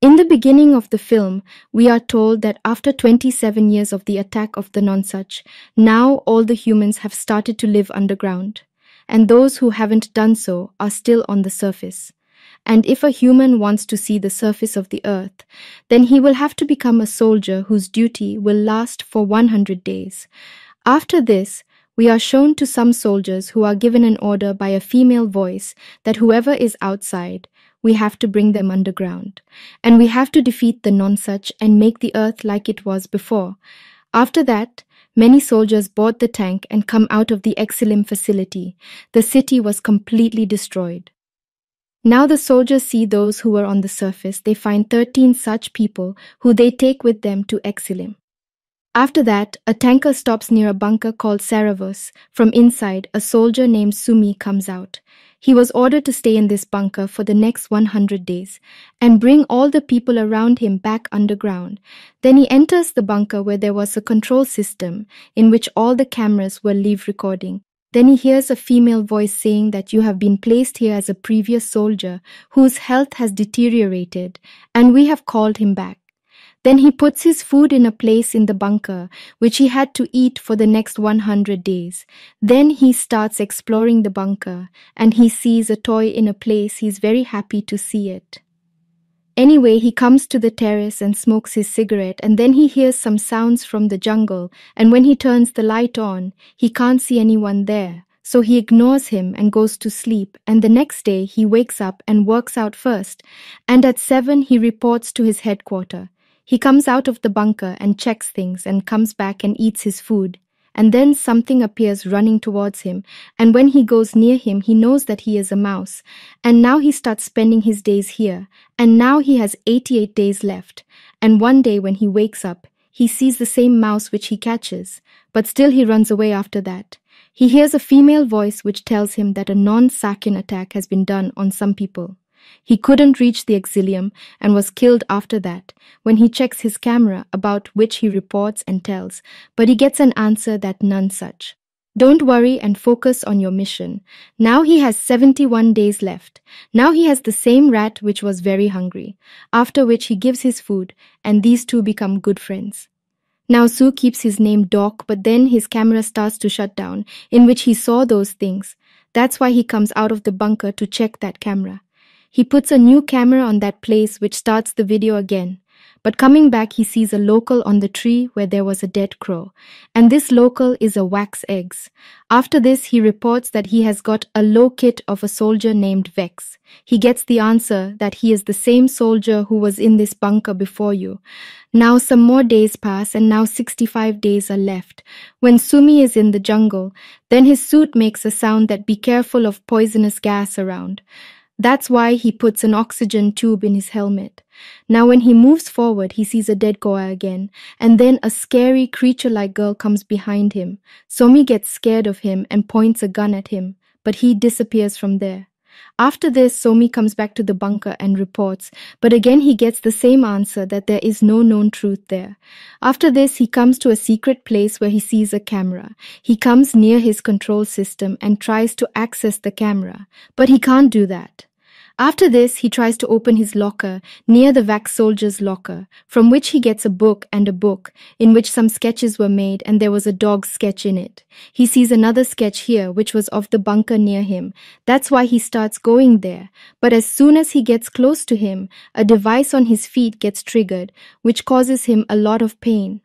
In the beginning of the film, we are told that after 27 years of the attack of the Nonsuch, now all the humans have started to live underground, and those who haven't done so are still on the surface. And if a human wants to see the surface of the earth, then he will have to become a soldier whose duty will last for 100 days. After this, we are shown to some soldiers who are given an order by a female voice that whoever is outside, we have to bring them underground. And we have to defeat the Nonsuch and make the earth like it was before. After that, many soldiers board the tank and come out of the Exilim facility. The city was completely destroyed. Now the soldiers see those who were on the surface. They find 13 such people who they take with them to Exilim. After that, a tanker stops near a bunker called Ceravus. From inside, a soldier named Sumi comes out. He was ordered to stay in this bunker for the next 100 days and bring all the people around him back underground. Then he enters the bunker where there was a control system in which all the cameras were live recording. Then he hears a female voice saying that you have been placed here as a previous soldier whose health has deteriorated and we have called him back. Then he puts his food in a place in the bunker which he had to eat for the next 100 days. Then he starts exploring the bunker and he sees a toy in a place. He's very happy to see it. Anyway, he comes to the terrace and smokes his cigarette, and then he hears some sounds from the jungle, and when he turns the light on, he can't see anyone there. So he ignores him and goes to sleep, and the next day he wakes up and works out first, and at 7 he reports to his headquarters. He comes out of the bunker and checks things and comes back and eats his food. And then something appears running towards him, and when he goes near him, he knows that he is a mouse. And now he starts spending his days here, and now he has 88 days left. And one day when he wakes up, he sees the same mouse which he catches, but still he runs away after that. He hears a female voice which tells him that a non-Sakian attack has been done on some people. He couldn't reach the Exilium and was killed after that when he checks his camera, about which he reports and tells, but he gets an answer that none such. Don't worry and focus on your mission. Now he has 71 days left. Now he has the same rat which was very hungry, after which he gives his food and these two become good friends. Now Sue keeps his name Doc, but then his camera starts to shut down in which he saw those things. That's why he comes out of the bunker to check that camera. He puts a new camera on that place which starts the video again. But coming back he sees a local on the tree where there was a dead crow. And this local is a wax eggs. After this he reports that he has got a low kit of a soldier named Vex. He gets the answer that he is the same soldier who was in this bunker before you. Now some more days pass and now 65 days are left. When Sumi is in the jungle, then his suit makes a sound that be careful of poisonous gas around. That's why he puts an oxygen tube in his helmet. Now when he moves forward, he sees a dead koa again, and then a scary creature-like girl comes behind him. Sumi gets scared of him and points a gun at him, but he disappears from there. After this, Sumi comes back to the bunker and reports, but again he gets the same answer that there is no known truth there. After this, he comes to a secret place where he sees a camera. He comes near his control system and tries to access the camera, but he can't do that. After this, he tries to open his locker near the Vax soldier's locker, from which he gets a book in which some sketches were made and there was a dog sketch in it. He sees another sketch here which was of the bunker near him. That's why he starts going there. But as soon as he gets close to him, a device on his feet gets triggered which causes him a lot of pain.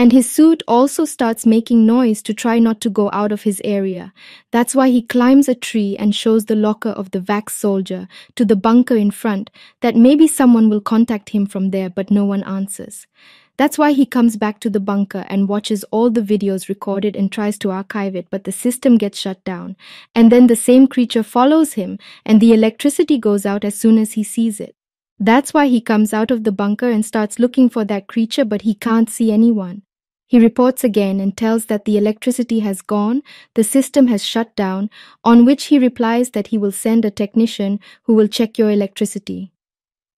And his suit also starts making noise to try not to go out of his area. That's why he climbs a tree and shows the locker of the Vax soldier to the bunker in front that maybe someone will contact him from there, but no one answers. That's why he comes back to the bunker and watches all the videos recorded and tries to archive it, but the system gets shut down. And then the same creature follows him and the electricity goes out as soon as he sees it. That's why he comes out of the bunker and starts looking for that creature, but he can't see anyone. He reports again and tells that the electricity has gone, the system has shut down, on which he replies that he will send a technician who will check your electricity.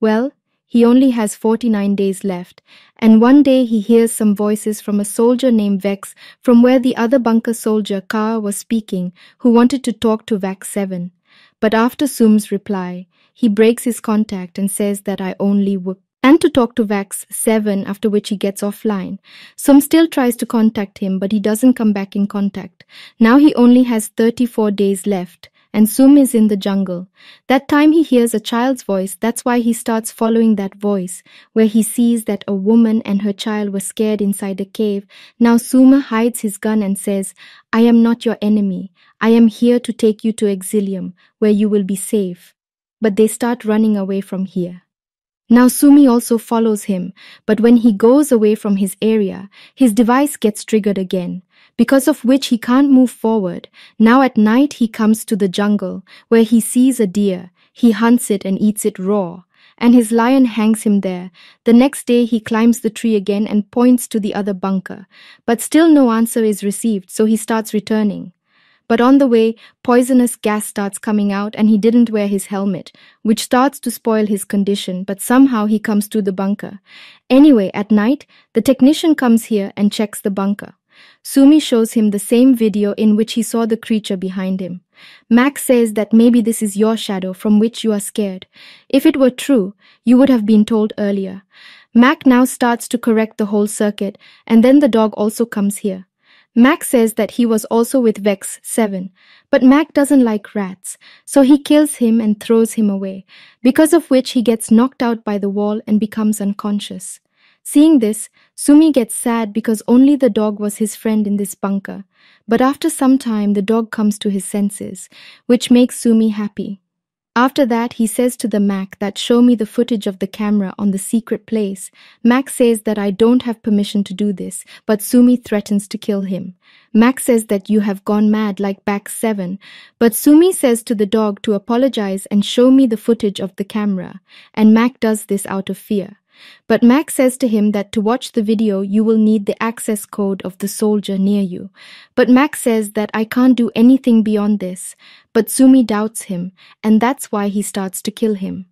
Well, he only has 49 days left, and one day he hears some voices from a soldier named Vex from where the other bunker soldier KRR was speaking, who wanted to talk to Vax 7. But after Sum's reply, He breaks his contact and says that I only work. And to talk to Vex 7, after which he gets offline. Sum still tries to contact him, but he doesn't come back in contact. Now he only has 34 days left, and Sum is in the jungle. That time he hears a child's voice, that's why he starts following that voice, where he sees that a woman and her child were scared inside a cave. Now Suma hides his gun and says, "I am not your enemy. I am here to take you to Exilium, where you will be safe." But they start running away from here. Now Sumi also follows him, but when he goes away from his area, his device gets triggered again, because of which he can't move forward. Now at night he comes to the jungle, where he sees a deer. He hunts it and eats it raw, and his lion hangs him there. The next day he climbs the tree again and points to the other bunker, but still no answer is received, so he starts returning. But on the way, poisonous gas starts coming out and he didn't wear his helmet, which starts to spoil his condition, but somehow he comes to the bunker. Anyway, at night, the technician comes here and checks the bunker. Sumi shows him the same video in which he saw the creature behind him. Max says that maybe this is your shadow from which you are scared. If it were true, you would have been told earlier. Max now starts to correct the whole circuit, and then the dog also comes here. Max says that he was also with Vex 7, but Max doesn't like rats, so he kills him and throws him away, because of which he gets knocked out by the wall and becomes unconscious. Seeing this, Sumi gets sad because only the dog was his friend in this bunker, but after some time the dog comes to his senses, which makes Sumi happy. After that, he says to the Mac that show me the footage of the camera on the secret place. Mac says that I don't have permission to do this, but Sumi threatens to kill him. Mac says that you have gone mad like Back 7, but Sumi says to the dog to apologize and show me the footage of the camera, and Mac does this out of fear. But Max says to him that to watch the video you will need the access code of the soldier near you. But Max says that I can't do anything beyond this. But Sumi doubts him, and that's why he starts to kill him.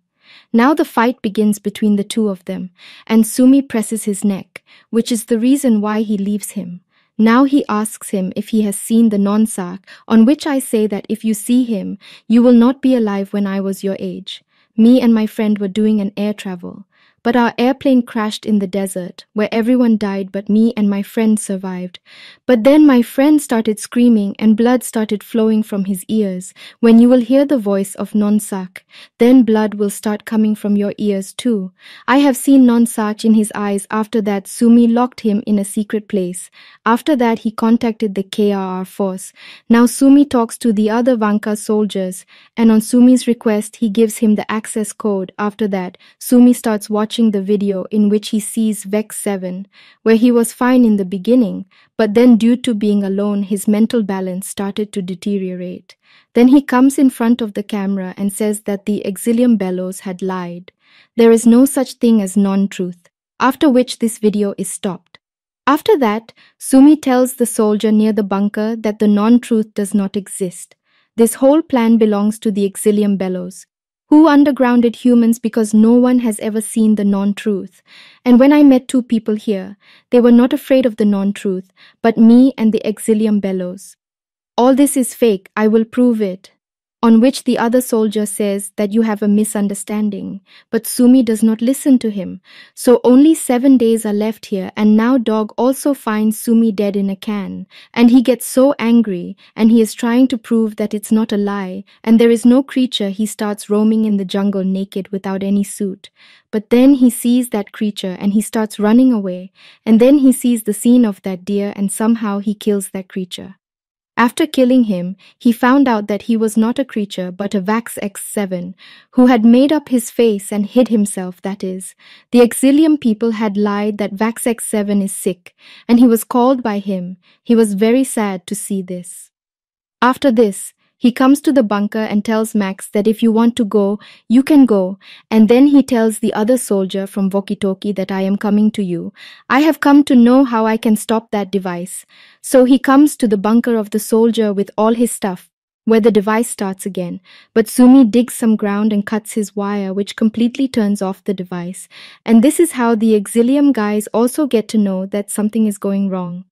Now the fight begins between the two of them, and Sumi presses his neck, which is the reason why he leaves him. Now he asks him if he has seen the Nonsuch, on which I say that if you see him, you will not be alive when I was your age. Me and my friend were doing an air travel. But our airplane crashed in the desert, where everyone died but me and my friend survived. But then my friend started screaming and blood started flowing from his ears. When you will hear the voice of Nonsuch, then blood will start coming from your ears too. I have seen Nonsuch in his eyes. After that, Sumi locked him in a secret place. After that, he contacted the KRR force. Now Sumi talks to the other Vanka soldiers, and on Sumi's request, he gives him the access code. After that, Sumi starts watching the video in which he sees Vex 7, where he was fine in the beginning, but then due to being alone his mental balance started to deteriorate. Then he comes in front of the camera and says that the Exilium bellows had lied. There is no such thing as non-truth, after which this video is stopped. After that, Sumi tells the soldier near the bunker that the non-truth does not exist. This whole plan belongs to the Exilium bellows, who undergrounded humans because no one has ever seen the non-truth. And when I met two people here, they were not afraid of the non-truth, but me and the Exilium bellows. All this is fake, I will prove it. On which the other soldier says that you have a misunderstanding, but Sumi does not listen to him. So only 7 days are left here, and now dog also finds Sumi dead in a can, and he gets so angry, and he is trying to prove that it's not a lie, and there is no creature. He starts roaming in the jungle naked without any suit. But then he sees that creature and he starts running away, and then he sees the scene of that deer and somehow he kills that creature. After killing him, he found out that he was not a creature but a Vax X7, who had made up his face and hid himself, that is. The Exilium people had lied that Vax X7 is sick, and he was called by him. He was very sad to see this. After this, he comes to the bunker and tells Max that if you want to go, you can go, and then he tells the other soldier from Walkie-Talkie that I am coming to you. I have come to know how I can stop that device. So he comes to the bunker of the soldier with all his stuff, where the device starts again, but Sumi digs some ground and cuts his wire, which completely turns off the device. And this is how the Exilium guys also get to know that something is going wrong.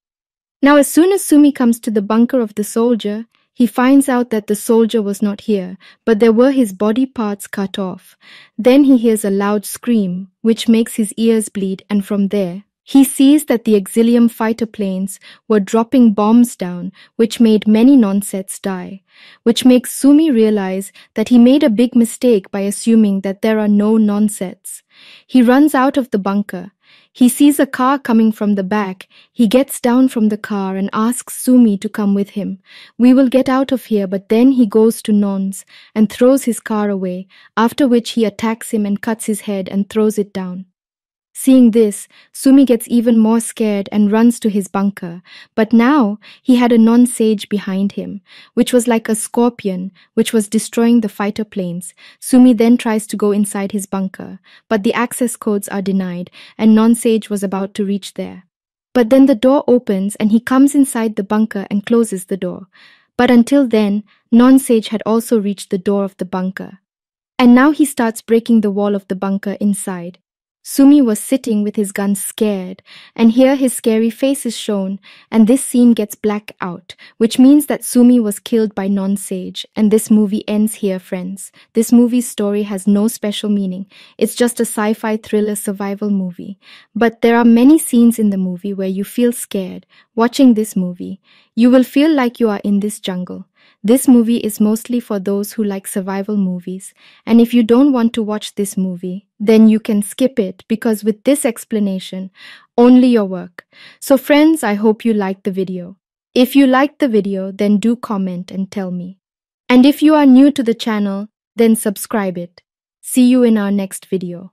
Now as soon as Sumi comes to the bunker of the soldier, He finds out that the soldier was not here, but there were his body parts cut off. Then he hears a loud scream, which makes his ears bleed, and from there, he sees that the Exilium fighter planes were dropping bombs down, which made many Nonsets die, which makes Sumi realize that he made a big mistake by assuming that there are no Nonsets. He runs out of the bunker. He sees a car coming from the back. He gets down from the car and asks Sumi to come with him. We will get out of here, but then he goes to Nons and throws his car away, after which he attacks him and cuts his head and throws it down. Seeing this, Sumi gets even more scared and runs to his bunker, but now he had a non-sage behind him, which was like a scorpion, which was destroying the fighter planes. Sumi then tries to go inside his bunker, but the access codes are denied, and non-sage was about to reach there. But then the door opens and he comes inside the bunker and closes the door. But until then, non-sage had also reached the door of the bunker. And now he starts breaking the wall of the bunker inside. Sumi was sitting with his gun scared, and here his scary face is shown, and this scene gets blacked out, which means that Sumi was killed by Nonsage, and this movie ends here, friends. This movie's story has no special meaning. It's just a sci-fi thriller survival movie. But there are many scenes in the movie where you feel scared. Watching this movie, you will feel like you are in this jungle. This movie is mostly for those who like survival movies, and if you don't want to watch this movie, then you can skip it, because with this explanation, only your work. So friends, I hope you liked the video. If you liked the video, then do comment and tell me. And if you are new to the channel, then subscribe it. See you in our next video.